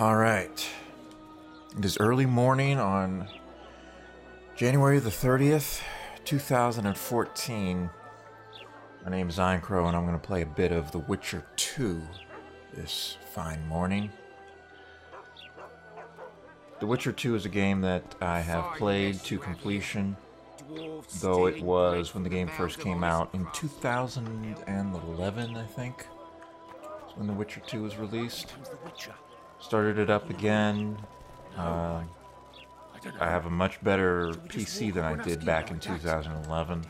All right. It is early morning on January the 30th, 2014. My name is Eincrow, and I'm going to play a bit of The Witcher 2 this fine morning. The Witcher 2 is a game that I have played to completion, though it was when the game first came out in 2011, I think, when The Witcher 2 was released. Started it up again. I have a much better PC than I did back in 2011.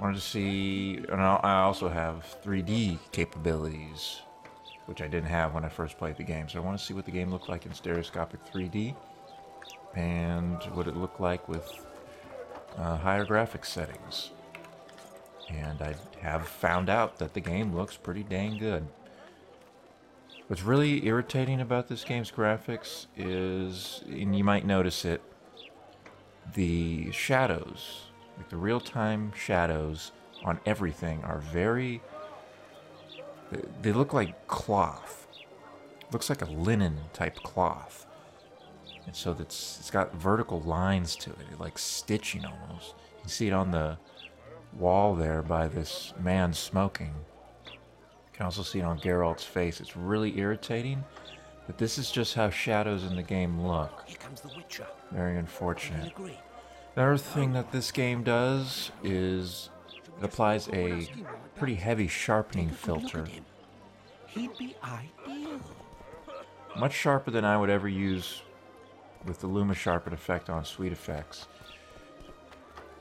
Wanted to see, and I also have 3D capabilities, which I didn't have when I first played the game. So I want to see what the game looked like in stereoscopic 3D, and what it looked like with higher graphics settings. And I have found out that the game looks pretty dang good. What's really irritating about this game's graphics is, and you might notice it, the shadows, like the real-time shadows on everything are very, they look like cloth. It looks like a linen type cloth. And so it's got vertical lines to it, like stitching almost. You can see it on the wall there by this man smoking. You can also see it on Geralt's face. It's really irritating, but this is just how shadows in the game look. Here comes the Witcher. Very unfortunate. Another thing that this game does is it applies a pretty heavy sharpening filter. He'd be ideal. Much sharper than I would ever use with the Luma Sharpen effect on SweetFX.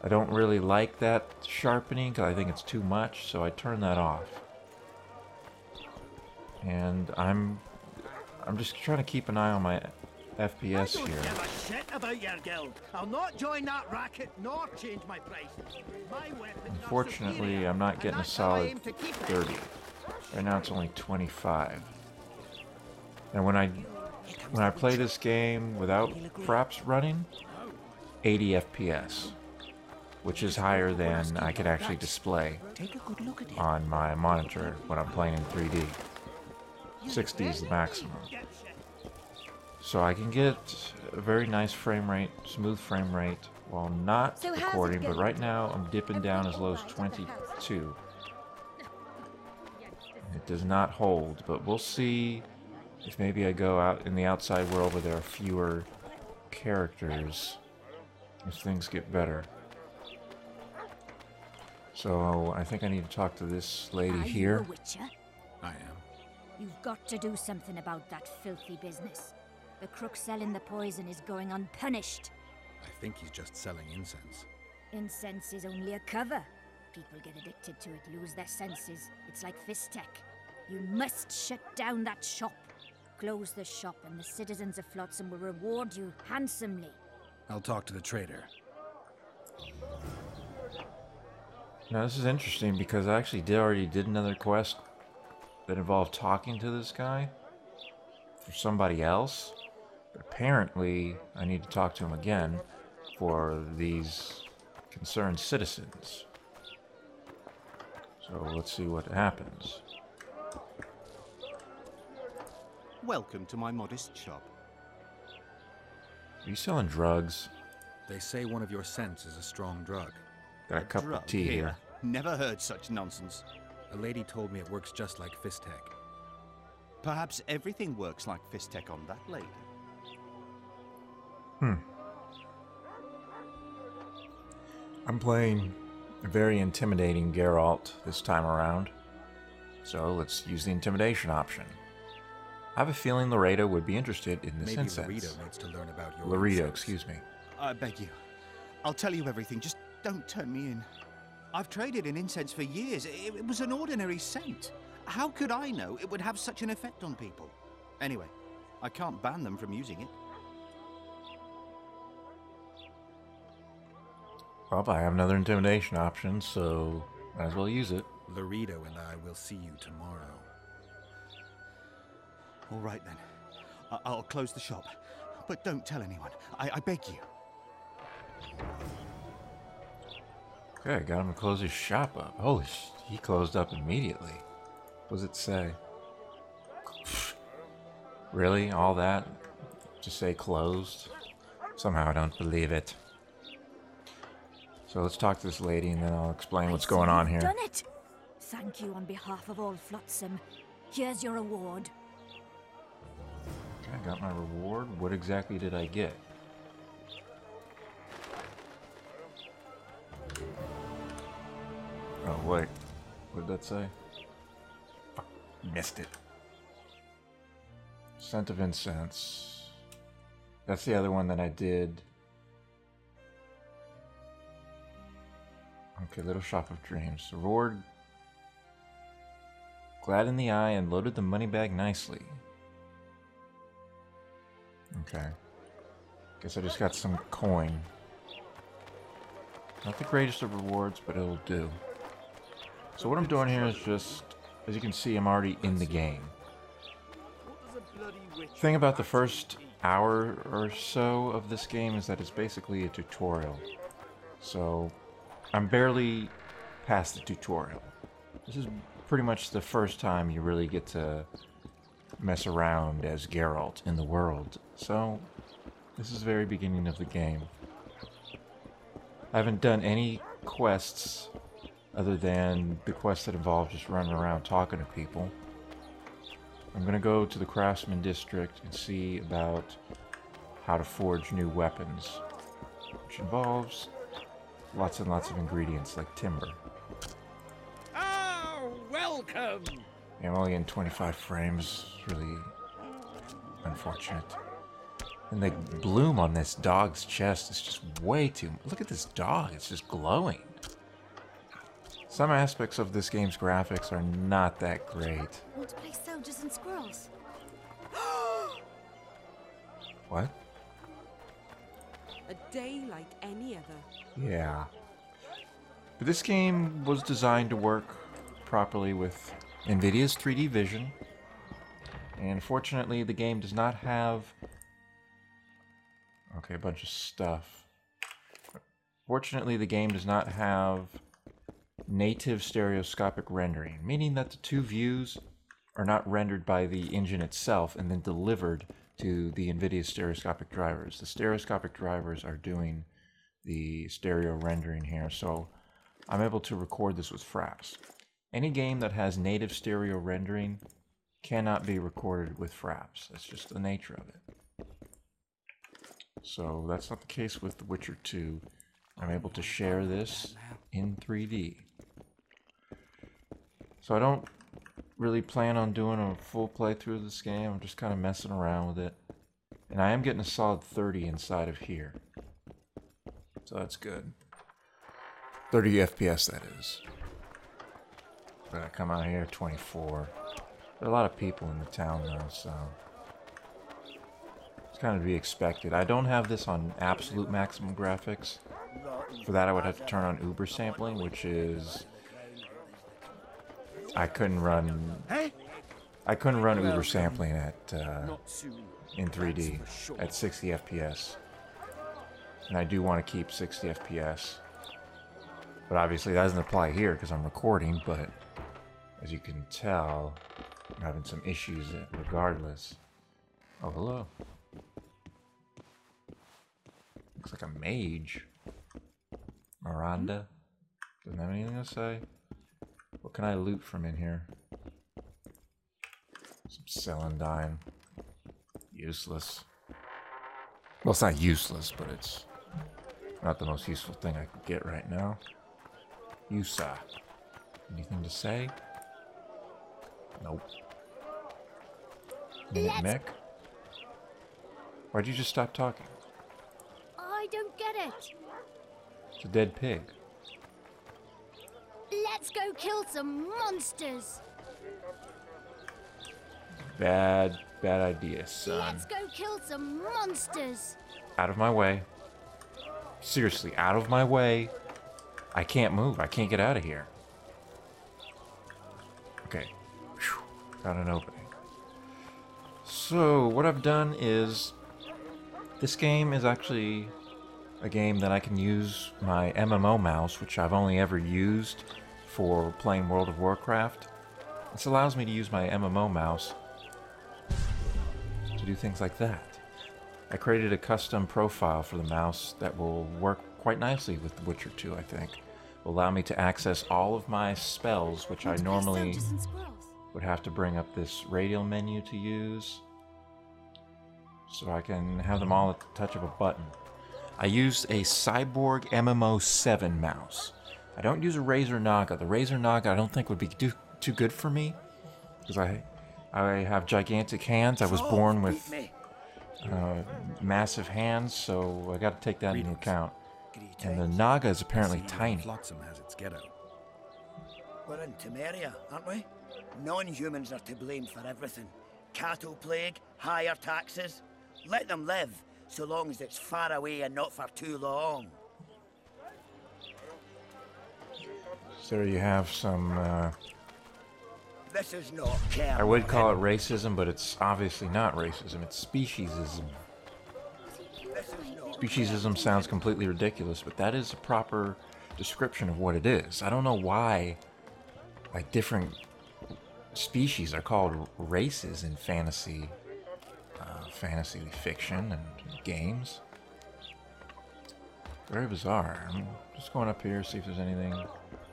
I don't really like that sharpening because I think it's too much, so I turn that off. And I'm just trying to keep an eye on my FPS here. I don't give a shit about your guild. I'll not join that racket nor change my prices. My weapon. Unfortunately, I'm not getting a solid 30. Right now it's only 25. And when I play this game without Fraps running, 80 FPS, which is higher than I could actually display on my monitor when I'm playing in 3D. 60 is the maximum. So I can get a very nice frame rate, smooth frame rate, while not recording, but right now I'm dipping down as low as 22. It does not hold, but we'll see if maybe I go out in the outside world where there are fewer characters, if things get better. So I think I need to talk to this lady here. I am. You've got to do something about that filthy business. The crook selling the poison is going unpunished. I think he's just selling incense. Incense is only a cover. People get addicted to it, lose their senses. It's like Fisstech. You must shut down that shop. Close the shop and the citizens of Flotsam will reward you handsomely. I'll talk to the trader. Now this is interesting because I actually already did another quest that involved talking to this guy for somebody else. But apparently, I need to talk to him again for these concerned citizens. So let's see what happens. Welcome to my modest shop. Are you selling drugs? They say one of your scents is a strong drug. Got a cup of tea here. Never heard such nonsense. A lady told me it works just like Fisstech. Perhaps everything works like Fisstech on that lady. I'm playing a very intimidating Geralt this time around. So let's use the intimidation option. I have a feeling Loredo would be interested in this incense. Maybe Loredo needs to learn about your Loredo, excuse me. I beg you. I'll tell you everything, just don't turn me in. I've traded in incense for years. It was an ordinary scent. How could I know it would have such an effect on people? Anyway, I can't ban them from using it. Well, I have another intimidation option, so might as well use it. Loredo and I will see you tomorrow. All right, then. I'll close the shop. But don't tell anyone. I beg you. Okay, got him to close his shop up. Holy shit, he closed up immediately. What does it say? Really? All that? Just say closed? Somehow I don't believe it. So let's talk to this lady and then I'll explain what's going on here. Done it. Thank you on behalf of all Flotsam. Here's your reward. Okay, I got my reward. What exactly did I get? Oh, wait. What did that say? Fuck. Missed it. Scent of incense. That's the other one that I did. Okay, Little Shop of Dreams. Reward. Glad in the eye and loaded the money bag nicely. Okay. Guess I just got some coin. Not the greatest of rewards, but it'll do. So what I'm doing here is just, as you can see, I'm already in the game. The thing about the first hour or so of this game is that it's basically a tutorial. So I'm barely past the tutorial. This is pretty much the first time you really get to mess around as Geralt in the world. So this is the very beginning of the game. I haven't done any quests other than the quests that involve just running around talking to people. I'm gonna go to the Craftsman District and see about how to forge new weapons, which involves lots and lots of ingredients like timber. Oh, welcome! I'm only in 25 frames, it's really unfortunate. And the bloom on this dog's chest is just way too much. Look at this dog, it's just glowing. Some aspects of this game's graphics are not that great. Want to play soldiers and squirrels? What? A day like any other. Yeah. But this game was designed to work properly with NVIDIA's 3D Vision. And fortunately, the game does not have... Okay, a bunch of stuff. Fortunately, the game does not have native stereoscopic rendering, meaning that the two views are not rendered by the engine itself and then delivered to the NVIDIA stereoscopic drivers. The stereoscopic drivers are doing the stereo rendering here, so I'm able to record this with Fraps. Any game that has native stereo rendering cannot be recorded with Fraps. That's just the nature of it. So that's not the case with The Witcher 2. I'm able to share this in 3D. So I don't really plan on doing a full playthrough of this game. I'm just kind of messing around with it. And I am getting a solid 30 inside of here. So that's good. 30 FPS, that is. But I come out of here 24. There are a lot of people in the town though, so it's kind of to be expected. I don't have this on absolute maximum graphics. For that, I would have to turn on Uber sampling, which is... I couldn't run Uber sampling at in 3D at 60 FPS. And I do want to keep 60 FPS. But obviously that doesn't apply here because I'm recording, but as you can tell, I'm having some issues regardless. Oh, hello. Looks like a mage. Miranda. Doesn't have anything to say. What can I loot from in here? Some celandine. Useless. Well, it's not useless, but it's not the most useful thing I could get right now. Yusa. Anything to say? Nope. Mech? Why'd you just stop talking? I don't get it. It's a dead pig. Let's go kill some monsters. Bad idea, son. Let's go kill some monsters. Out of my way. Seriously, out of my way. I can't move. I can't get out of here. Okay. Whew. Got an opening. So, what I've done is... This game is actually... a game that I can use my MMO mouse, which I've only ever used for playing World of Warcraft. This allows me to use my MMO mouse do things like that. I created a custom profile for the mouse that will work quite nicely with The Witcher 2, I think. Will allow me to access all of my spells, which I normally would have to bring up this radial menu to use. So I can have them all at the touch of a button. I used a Cyborg MMO 7 mouse. I don't use a Razor Naga. The Razor Naga I don't think would be too good for me, because I have gigantic hands. I was born with massive hands, so I got to take that into account. And the Naga is apparently tiny. Flotsam has its ghetto. We're in Temeria, aren't we? Non-humans are to blame for everything. Cattle plague, higher taxes. Let them live, so long as it's far away and not for too long. So there you have some... This is not care. I would call it racism, but it's obviously not racism. It's speciesism. Speciesism sounds completely ridiculous, but that is a proper description of what it is. I don't know why, like, different species are called races in fantasy fiction and games. Very bizarre. I'm just going up here, see if there's anything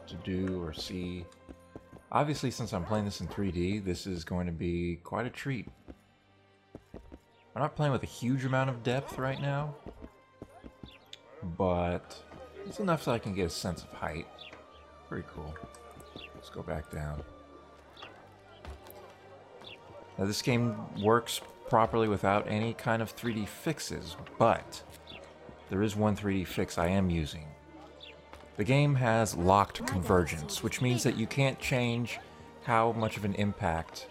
to do or see. Obviously, since I'm playing this in 3D, this is going to be quite a treat. I'm not playing with a huge amount of depth right now, but it's enough so I can get a sense of height. Pretty cool. Let's go back down. Now, this game works properly without any kind of 3D fixes, but there is one 3D fix I am using. The game has locked convergence, which means that you can't change how much of an impact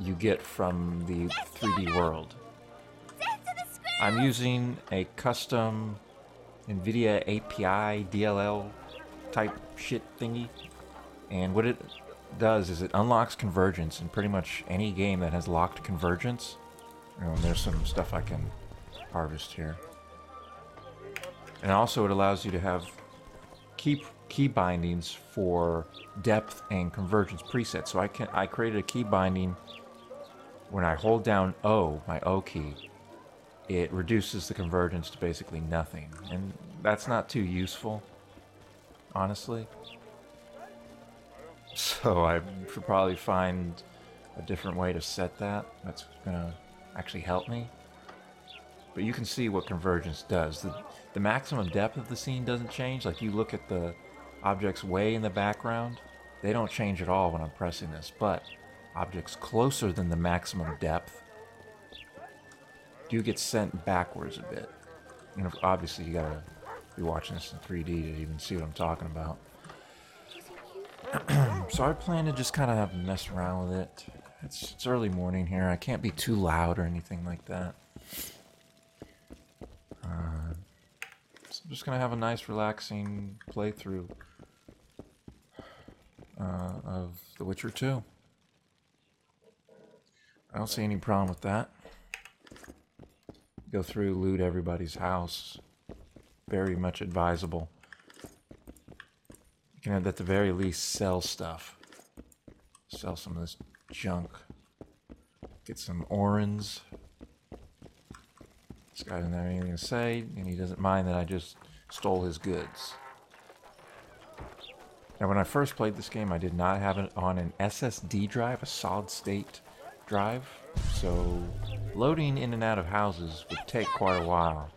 you get from the 3D world. I'm using a custom NVIDIA API DLL type shit thingy, and what it does is it unlocks convergence in pretty much any game that has locked convergence. And there's some stuff I can harvest here. And also it allows you to have key bindings for depth and convergence presets. So I created a key binding. When I hold down O, my O key, it reduces the convergence to basically nothing, and that's not too useful, honestly. So I should probably find a different way to set that. That's gonna actually help me. But you can see what convergence does. The maximum depth of the scene doesn't change. Like, you look at the objects way in the background, they don't change at all when I'm pressing this, but objects closer than the maximum depth do get sent backwards a bit. And obviously you gotta be watching this in 3D to even see what I'm talking about. So I plan to just kind of mess around with it. It's early morning here. I can't be too loud or anything like that. So I'm just gonna have a nice relaxing playthrough of The Witcher 2. I don't see any problem with that. Go through, loot everybody's house. Very much advisable. You can, at the very least, sell stuff. Sell some of this junk. Get some orans. This guy doesn't have anything to say, and he doesn't mind that I just stole his goods. Now, when I first played this game, I did not have it on an SSD drive, a solid-state drive, so loading in and out of houses would take quite a while.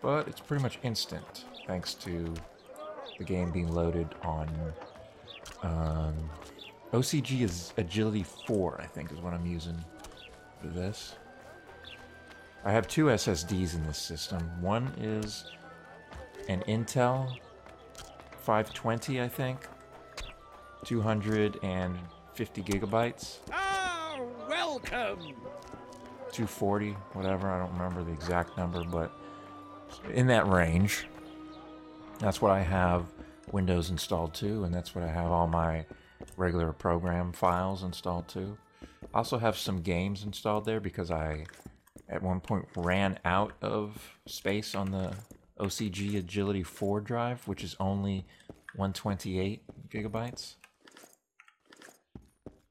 But it's pretty much instant, thanks to the game being loaded on OCG Agility 4, I think is what I'm using for this. I have two SSDs in this system. One is an Intel 520, I think, 250 gigabytes. Oh, welcome! 240, whatever, I don't remember the exact number, but in that range. That's what I have Windows installed to, and that's what I have all my regular program files installed to. I also have some games installed there because I, at one point, ran out of space on the OCG Agility 4 drive, which is only 128 gigabytes.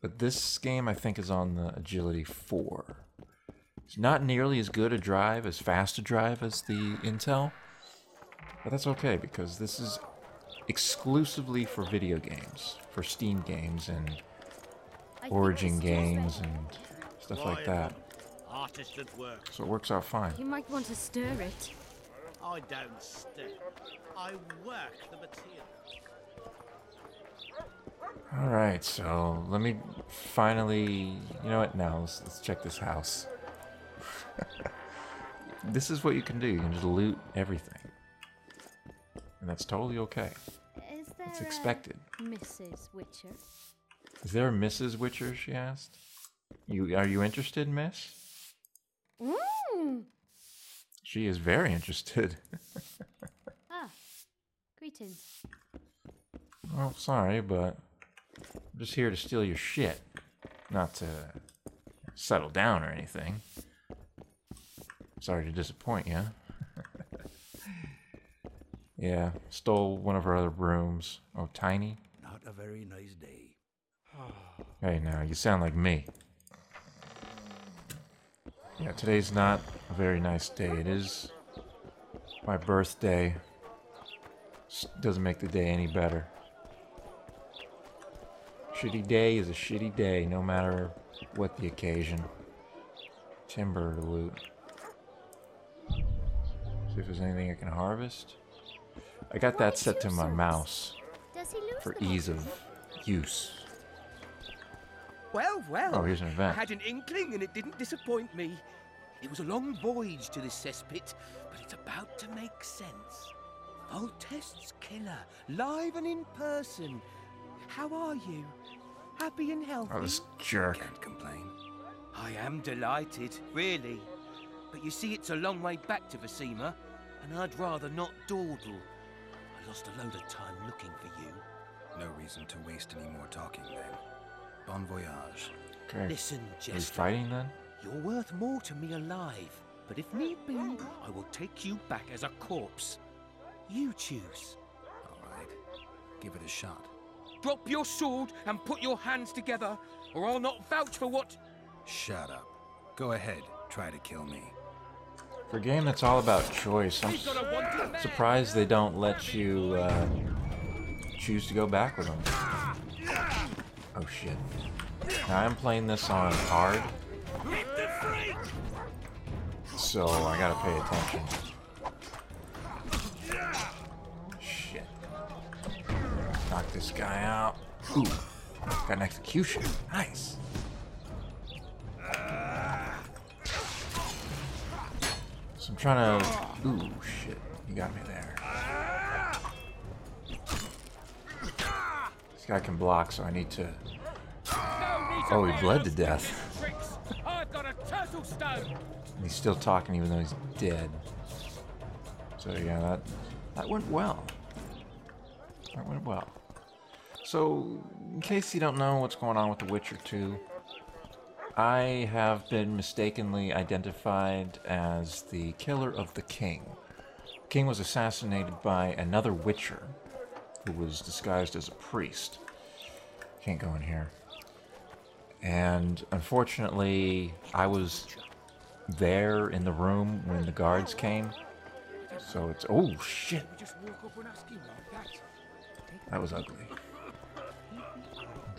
But this game, I think, is on the Agility 4. It's not nearly as good a drive, as fast a drive as the Intel. But that's okay, because this is exclusively for video games. For Steam games and Origin games and stuff like that. So it works out fine. You might want to stir it. I don't stir. I work the material. Alright, so let me finally... You know what? Now, let's check this house. This is what you can do. You can just loot everything. And that's totally okay. It's expected. Mrs. Witcher? Is there a Mrs. Witcher, she asked? Are you interested, miss? Mm. She is very interested. Ah, greetings. Oh, sorry, but... I'm just here to steal your shit, not to settle down or anything. Sorry to disappoint you. Yeah, stole one of her other rooms. Oh, Tiny. Not a very nice day. Hey, now you sound like me. Yeah, today's not a very nice day. It is my birthday. Doesn't make the day any better. Shitty day is a shitty day, no matter what the occasion. Timber to loot. See if there's anything I can harvest. I got that set to my mouse for ease of use. Well, well. Oh, here's an event. I had an inkling and it didn't disappoint me. It was a long voyage to this cesspit, but it's about to make sense. Voltest's killer, live and in person. How are you? Happy and healthy? Oh, this jerk. Can't complain. I am delighted, really. But you see, it's a long way back to Vesima, and I'd rather not dawdle. I lost a load of time looking for you. No reason to waste any more talking, then. Bon voyage. Okay. Listen, Jester. He's fighting, then? You're worth more to me alive, but if need be, I will take you back as a corpse. You choose. All right. Give it a shot. Drop your sword and put your hands together, or I'll not vouch for what... Shut up. Go ahead. Try to kill me. For a game that's all about choice, I'm surprised they don't let you choose to go back with them. Oh shit. Now I'm playing this on hard, so I gotta pay attention. Knock this guy out. Ooh, got an execution. Nice. So I'm trying to... Ooh, shit. You got me there. This guy can block, so I need to... Oh, he bled to death. And he's still talking even though he's dead. So yeah, that went well. That went well. So, in case you don't know what's going on with The Witcher 2, I have been mistakenly identified as the killer of the king. The king was assassinated by another witcher who was disguised as a priest. Can't go in here. And unfortunately, I was there in the room when the guards came. So it's... Oh, shit! That was ugly.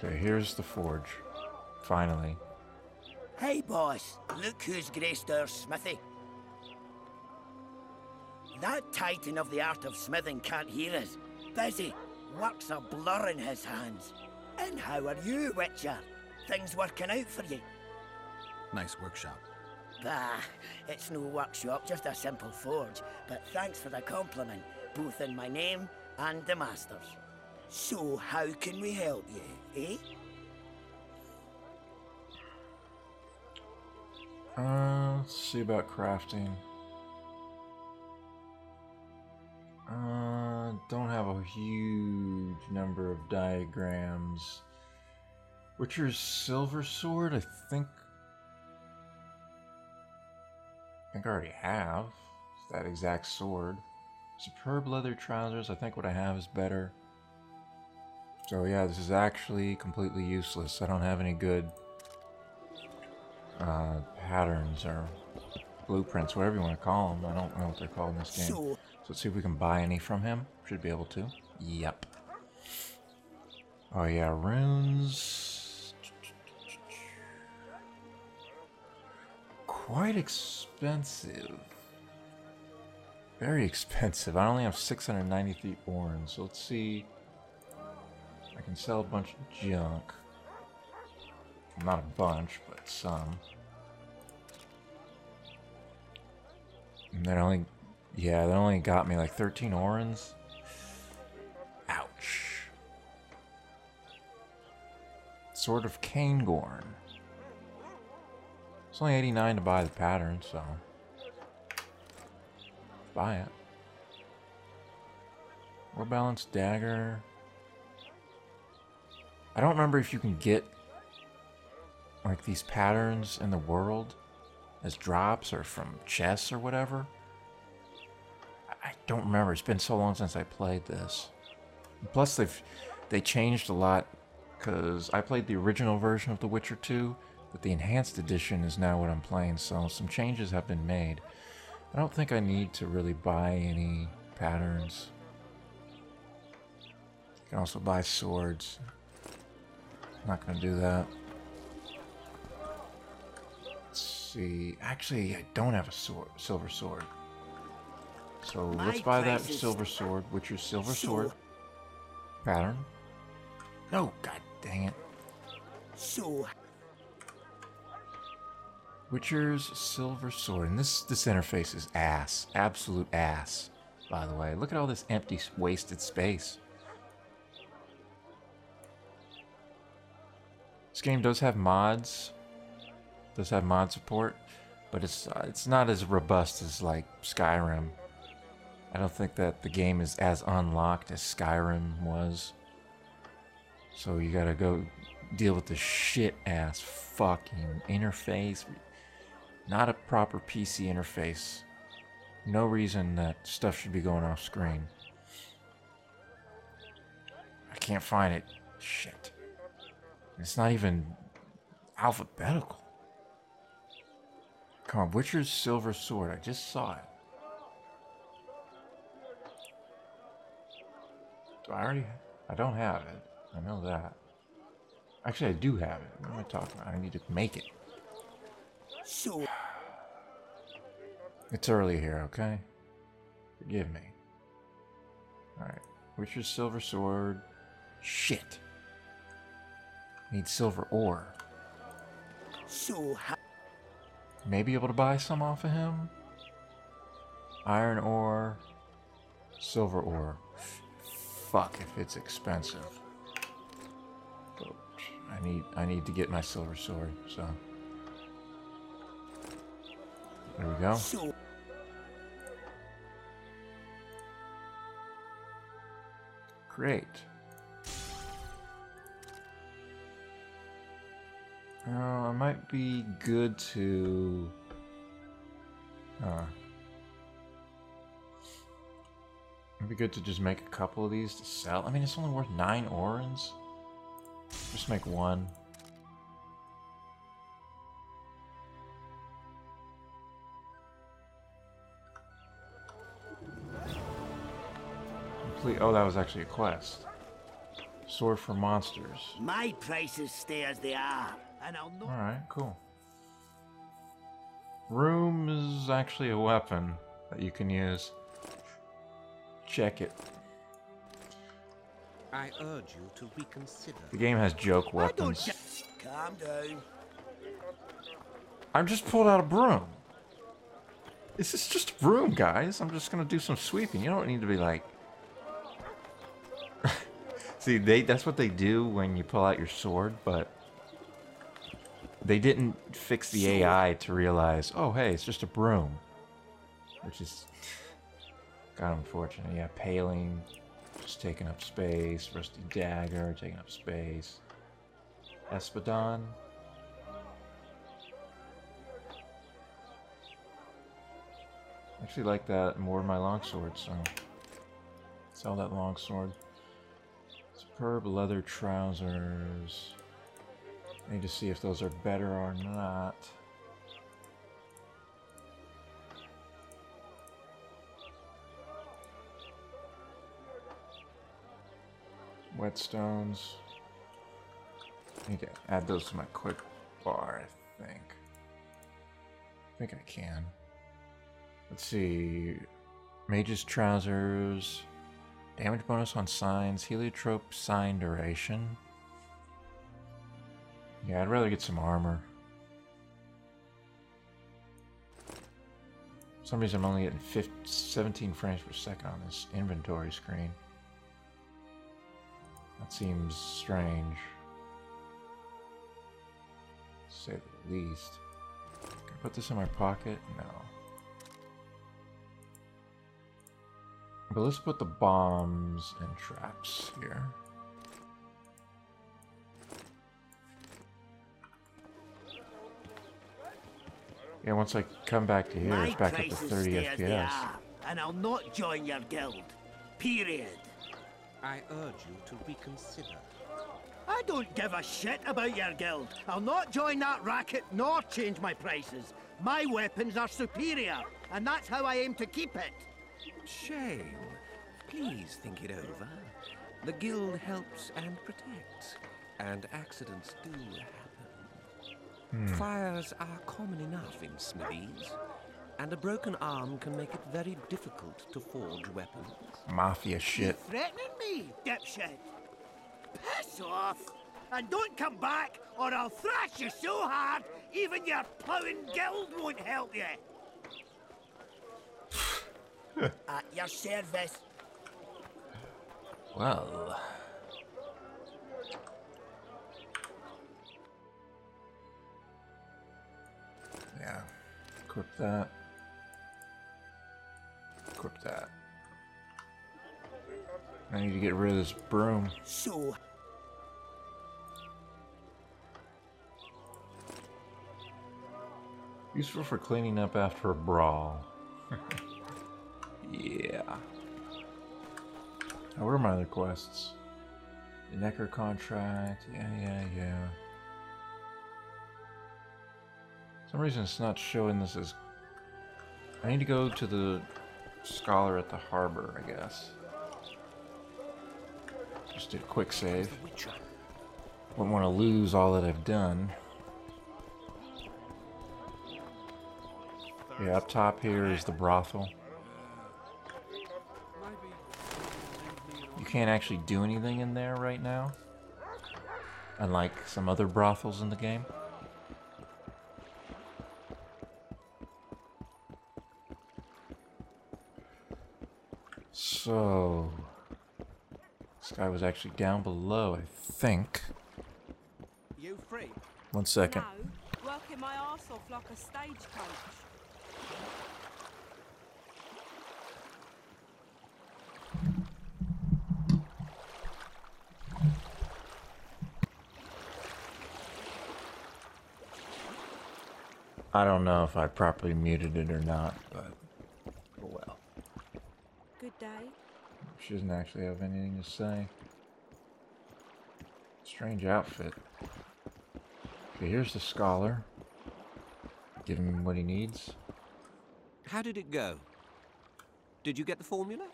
Okay, here's the forge. Finally. Hey, boss. Look who's graced our smithy. That titan of the art of smithing can't hear us. Busy. Works a blur in his hands. And how are you, Witcher? Things working out for you? Nice workshop. Bah, it's no workshop, just a simple forge. But thanks for the compliment, both in my name and the master's. So, how can we help you, eh? Let's see about crafting. Don't have a huge number of diagrams. Witcher's silver sword, I think... I already have. It's that exact sword. Superb leather trousers, I think what I have is better. So yeah, this is actually completely useless. I don't have any good patterns or blueprints, whatever you want to call them. I don't know what they're called in this game. So let's see if we can buy any from him. Should be able to. Yep. Oh yeah, runes. Quite expensive. Very expensive. I only have 693 orange, so let's see. I can sell a bunch of junk. Not a bunch, but some. And that only, yeah, that only got me like 13 orans. Ouch. Sword of Cairngorn. It's only 89 to buy the pattern, so buy it. Or balanced dagger. I don't remember if you can get like these patterns in the world as drops or from chests or whatever. I don't remember. It's been so long since I played this. And plus they changed a lot, because I played the original version of The Witcher 2, but the enhanced edition is now what I'm playing, so some changes have been made. I don't think I need to really buy any patterns. You can also buy swords. I'm not going to do that. Let's see. Actually, I don't have a sword, silver sword. So let's buy that silver sword, which is silver sword pattern. No, god dang it. So Witcher's silver sword, and this interface is ass, absolute ass. By the way, look at all this empty, wasted space. This game does have mod support, but it's not as robust as like Skyrim. I don't think that the game is as unlocked as Skyrim was. So you gotta go deal with the shit ass fucking interface. Not a proper PC interface. No reason that stuff should be going off screen. I can't find it. Shit. It's not even alphabetical. Come on, Witcher's silver sword. I just saw it. Do I already? I don't have it. I know that. Actually, I do have it. What am I talking about? I need to make it. So it's early here, okay? Forgive me. Alright. Witcher's silver sword. Shit. Need silver ore. So may be able to buy some off of him. Iron ore. Silver ore. Fuck if it's expensive. But I need to get my silver sword, so there we go. Great. I might be good to it'd be good to just make a couple of these to sell. I mean, it's only worth 9 orans. Just make one. Complete. Oh, that was actually a quest. Sword for monsters. My prices stay as they are, and I'll know. All right, cool. Room is actually a weapon that you can use. Check it. I urge you to reconsider. The game has joke weapons. Calm down. I'm just pulled out a broom. This is just a broom, guys. I'm just gonna do some sweeping. You don't need to be like. See, that's what they do when you pull out your sword, but they didn't fix the AI to realize, oh hey, it's just a broom, which is kind of unfortunate. Yeah, paling. Just taking up space. Rusty dagger, taking up space. Espadon. I actually like that more than my longsword, so sell that longsword. Superb leather trousers. I need to see if those are better or not. Whetstones. I need to add those to my quick bar, I think. I think I can. Let's see. Mage's trousers. Damage bonus on signs. Heliotrope sign duration. Yeah, I'd rather get some armor. For some reason I'm only getting 17 frames per second on this inventory screen. That seems strange, to say the least. Can I put this in my pocket? No. But let's put the bombs and traps here. Yeah, once I come back to here, it's back up to 30 FPS. And I'll not join your guild. Period. I urge you to reconsider. I don't give a shit about your guild. I'll not join that racket nor change my prices. My weapons are superior, and that's how I aim to keep it. Shame. Please think it over. The guild helps and protects, and accidents do happen. Fires are common enough in smithies, and a broken arm can make it very difficult to forge weapons. Mafia shit. You threatening me, dipshit? Piss off, and don't come back, or I'll thrash you so hard, even your plowing guild won't help you. At your service. Well... yeah, equip that. Equip that. I need to get rid of this broom. So. Useful for cleaning up after a brawl. Yeah. Now, what are my other quests? The Necker contract. Yeah. For some reason it's not showing this as... I need to go to the scholar at the harbor, I guess. Just did a quick save. Wouldn't want to lose all that I've done. Yeah, up top here is the brothel. You can't actually do anything in there right now, unlike some other brothels in the game. So, this guy was actually down below, I think. You free? 1 second. No, working my ass off like a stagecoach. I don't know if I properly muted it or not, but... she doesn't actually have anything to say. Strange outfit. Okay, here's the scholar. Give him what he needs. How did it go? Did you get the formula?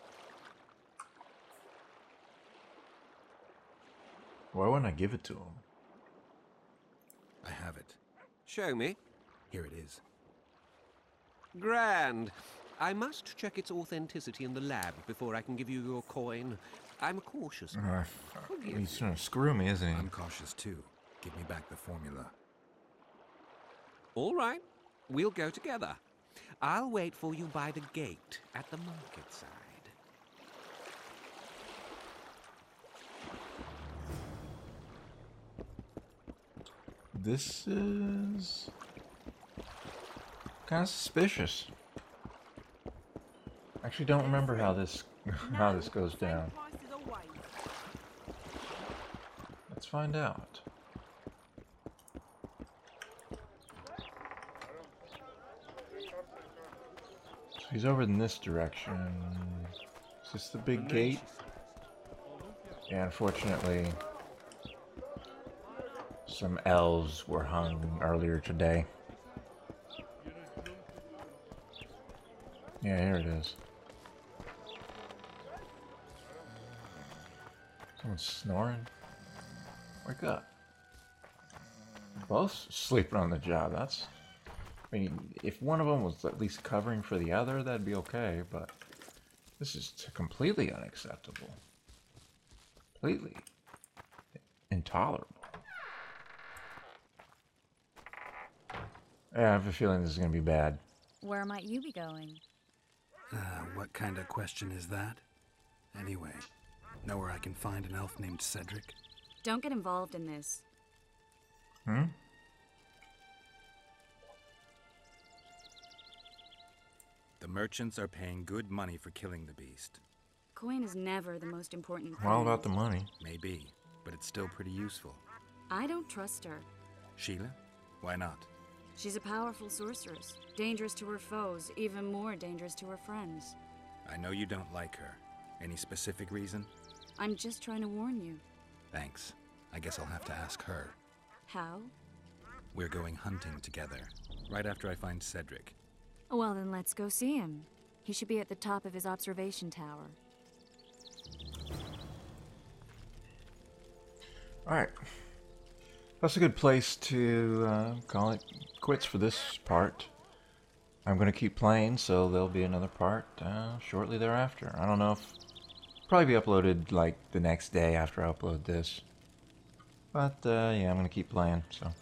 Why wouldn't I give it to him? I have it. Show me. Here it is. Grand. I must check its authenticity in the lab before I can give you your coin. I'm cautious. He's trying to screw me, isn't he? I'm cautious too. Give me back the formula. All right. We'll go together. I'll wait for you by the gate at the market side. This is... kind of suspicious. Actually, don't remember how this goes down. Let's find out. So he's over in this direction. Is this the big gate? Yeah, unfortunately, some elves were hung earlier today. Yeah, here it is. Someone's snoring. Wake up. Both sleeping on the job. That's, I mean, if one of them was at least covering for the other, that'd be okay, but this is completely unacceptable. Completely intolerable. Yeah, I have a feeling this is going to be bad. Where might you be going? What kind of question is that? Anyway, know where I can find an elf named Cedric? Don't get involved in this. Hmm? The merchants are paying good money for killing the beast. Coin is never the most important thing. Well, about the money. Maybe, but it's still pretty useful. I don't trust her. Sheila? Why not? She's a powerful sorceress. Dangerous to her foes, even more dangerous to her friends. I know you don't like her. Any specific reason? I'm just trying to warn you. Thanks. I guess I'll have to ask her. How? We're going hunting together, right after I find Cedric. Well, then let's go see him. He should be at the top of his observation tower. All right. That's a good place to call it quits for this part. I'm going to keep playing, so there'll be another part shortly thereafter. I don't know if... Probably be uploaded, like, the next day after I upload this. But, yeah, I'm going to keep playing, so...